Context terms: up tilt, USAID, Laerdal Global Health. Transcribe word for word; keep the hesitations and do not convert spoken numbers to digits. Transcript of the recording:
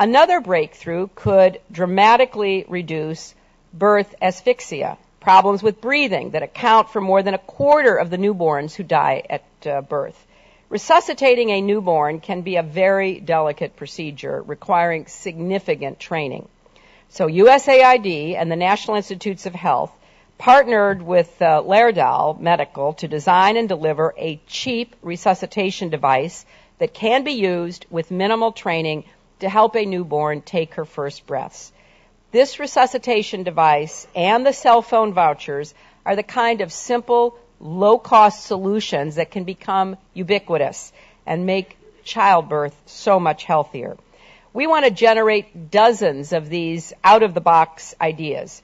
Another breakthrough could dramatically reduce birth asphyxia, problems with breathing that account for more than a quarter of the newborns who die at uh, birth. Resuscitating a newborn can be a very delicate procedure requiring significant training. So U S A I D and the National Institutes of Health partnered with uh, Laerdal Medical to design and deliver a cheap resuscitation device that can be used with minimal training to help a newborn take her first breaths. This resuscitation device and the cell phone vouchers are the kind of simple, low-cost solutions that can become ubiquitous and make childbirth so much healthier. We want to generate dozens of these out-of-the-box ideas.